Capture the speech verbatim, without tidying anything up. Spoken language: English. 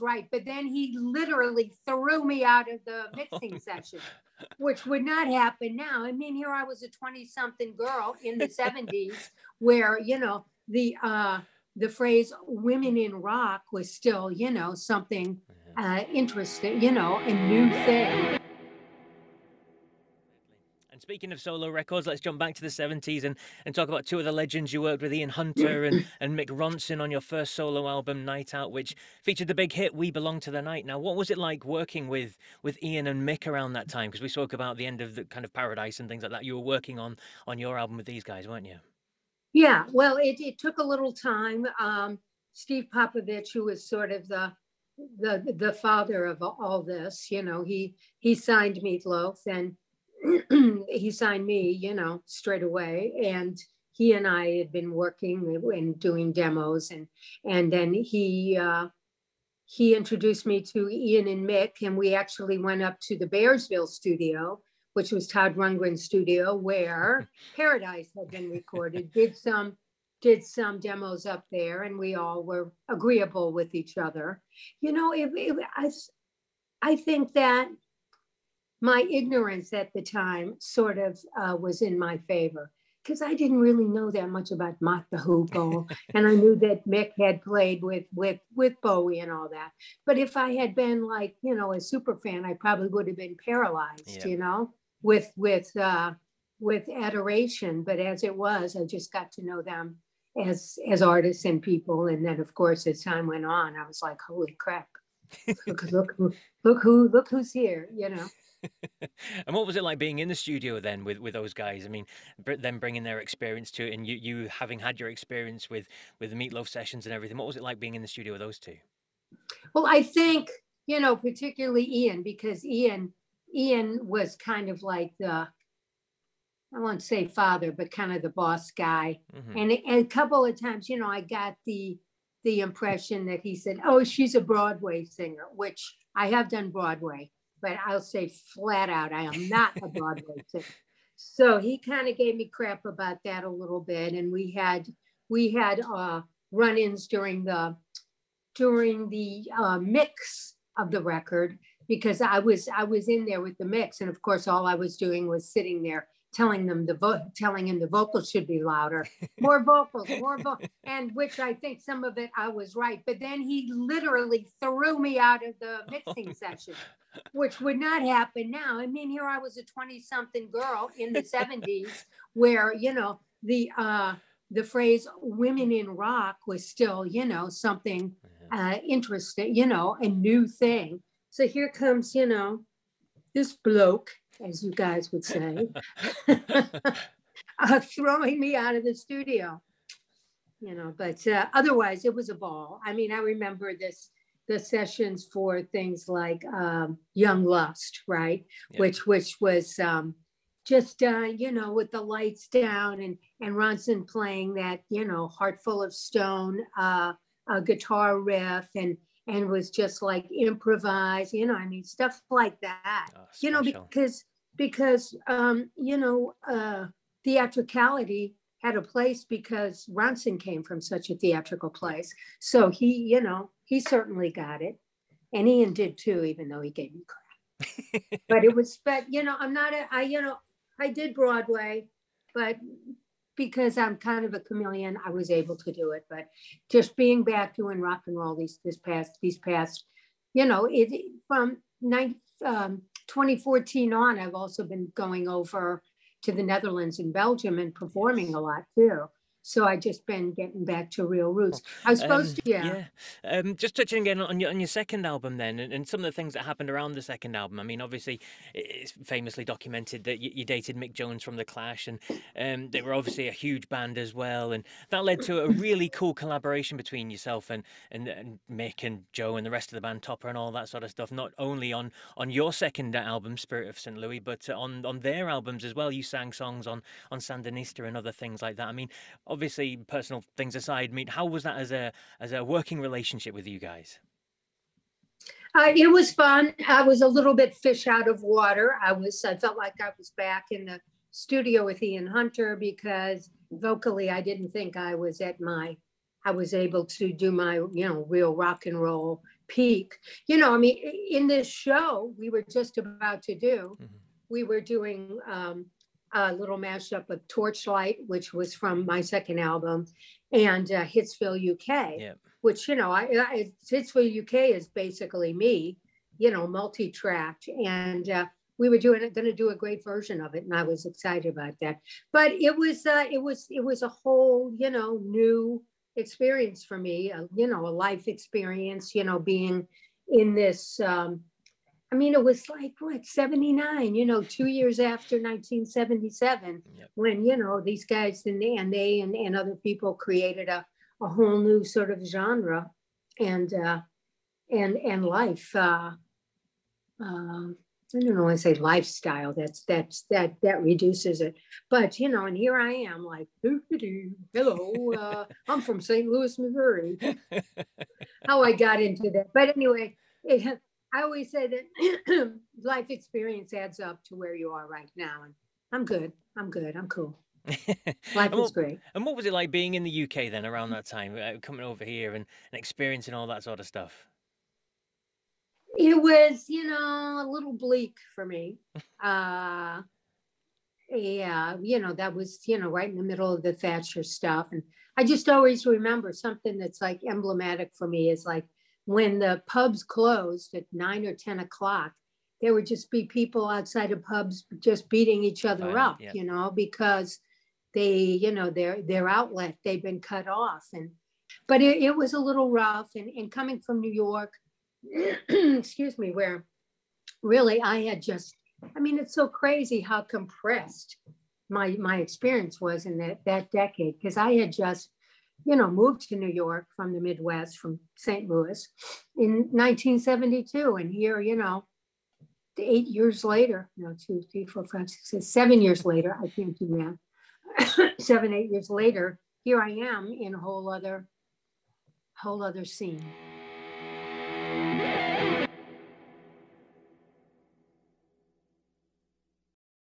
right. But then he literally threw me out of the mixing session, which would not happen now. I mean, here I was a twenty-something girl in the seventies where, you know, the uh, the phrase women in rock was still, you know, something uh, interesting, you know, a new thing. And speaking of solo records, let's jump back to the seventies and, and talk about two of the legends you worked with, Ian Hunter and, and Mick Ronson, on your first solo album, Night Out, which featured the big hit, We Belong to the Night. Now, what was it like working with, with Ian and Mick around that time? Because we spoke about the end of the kind of Paradise and things like that. You were working on, on your album with these guys, weren't you? Yeah, well, it, it took a little time. Um, Steve Popovich, who was sort of the the the father of all this, you know, he, he signed Meat Loaf and he signed me, you know, straight away. And he and I had been working and doing demos. And and then he uh, he introduced me to Ian and Mick. And we actually went up to the Bearsville Studio, which was Todd Rundgren's studio, where Paradise had been recorded, did some did some demos up there. And we all were agreeable with each other. You know, it, it, I, I think that my ignorance at the time sort of uh, was in my favor, because I didn't really know that much about Mott the Hoople, and I knew that Mick had played with with with Bowie and all that. But if I had been, like, you know, a super fan, I probably would have been paralyzed, yeah. you know, with with uh, with adoration. But as it was, I just got to know them as as artists and people. And then, of course, as time went on, I was like, holy crap! Look look look who look who's here, you know. And what was it like being in the studio then with, with those guys? I mean, them bringing their experience to it, and you, you having had your experience with, with the Meat Loaf sessions and everything. What was it like being in the studio with those two? Well, I think, you know, particularly Ian, because Ian, Ian was kind of like the, I won't say father, but kind of the boss guy. Mm-hmm. And, and a couple of times, you know, I got the, the impression that he said, oh, she's a Broadway singer, which I have done Broadway. But I'll say flat out, I am not a Broadway singer. So he kind of gave me crap about that a little bit, and we had we had uh, run-ins during the during the uh, mix of the record, because I was I was in there with the mix, and of course all I was doing was sitting there telling them the vo telling him the vocals should be louder, more vocals, more vocals, and which I think some of it I was right. But then he literally threw me out of the mixing session, which would not happen now. I mean, here I was a twenty-something girl in the seventies where, you know, the uh, the phrase women in rock was still, you know, something uh, interesting, you know, a new thing. So here comes, you know, this bloke, as you guys would say, uh, throwing me out of the studio, you know, but uh, otherwise it was a ball. I mean, I remember this, the sessions for things like um, Young Lust, right? Yeah. Which which was um, just, uh, you know, with the lights down and, and Ronson playing that, you know, Heartful of Stone uh, a guitar riff, and and was just like improvised, you know, I mean, stuff like that, oh, you know, because, because um, you know, uh, theatricality had a place, because Ronson came from such a theatrical place. So he, you know, he certainly got it. And Ian did too, even though he gave me crap. But it was, but, you know, I'm not, a, I, you know, I did Broadway, but because I'm kind of a chameleon, I was able to do it. But just being back doing rock and roll these this past these past, you know, it from nine, um, twenty fourteen on, I've also been going over to the Netherlands and Belgium and performing a lot too. So I just been getting back to real roots. I was supposed um, to, yeah. yeah. Um, just touching again on your, on your second album then, and, and some of the things that happened around the second album. I mean, obviously, it's famously documented that you, you dated Mick Jones from the Clash, and um, they were obviously a huge band as well. And that led to a really cool collaboration between yourself and, and, and Mick and Joe and the rest of the band, Topper and all that sort of stuff, not only on, on your second album, Spirit of Saint Louis, but on, on their albums as well. You sang songs on, on Sandinista and other things like that. I mean, obviously, personal things aside, I mean, how was that as a as a working relationship with you guys? Uh, it was fun. I was a little bit fish out of water. I was. I felt like I was back in the studio with Ian Hunter, because vocally, I didn't think I was at my. I was able to do my, you know, real rock and roll peak. You know, I mean, in this show we were just about to do, mm-hmm. we were doing um, a little mashup of Torchlight, which was from my second album, and uh, Hitsville U K, yeah. which, you know, I, I, Hitsville U K is basically me, you know, multi-tracked. And uh, we were doing going to do a great version of it, and I was excited about that. But it was uh, it was it was a whole, you know, new experience for me, uh, you know, a life experience, you know, being in this. Um, I mean, it was like, what, seventy-nine, you know, two years after nineteen seventy-seven, yep. when, you know, these guys and they and, they and, and other people created a, a whole new sort of genre and uh, and and life. Uh, uh, I don't know, I say lifestyle, that's that's that that reduces it. But, you know, and here I am like, hello, uh, I'm from Saint Louis, Missouri. How I got into that. But anyway, it, I always say that life experience adds up to where you are right now. And I'm good. I'm good. I'm cool. Life what, is great. And what was it like being in the U K then around that time, uh, coming over here and, and experiencing all that sort of stuff? It was, you know, a little bleak for me. Uh, yeah, you know, that was, you know, right in the middle of the Thatcher stuff. And I just always remember something that's like emblematic for me is like when the pubs closed at nine or ten o'clock, there would just be people outside of pubs just beating each other Fine. up, yeah. you know, because they, you know, their their outlet, they've been cut off. And but it, it was a little rough. And, and coming from New York, excuse me, where really I had just, I mean, it's so crazy how compressed my my experience was in that, that decade, because I had just, you know, moved to New York from the Midwest, from Saint Louis in nineteen seventy-two. And here, you know, eight years later, you know, two, three, four, five, six, six seven years later, I can't do that. seven, eight years later, here I am in a whole other, whole other scene.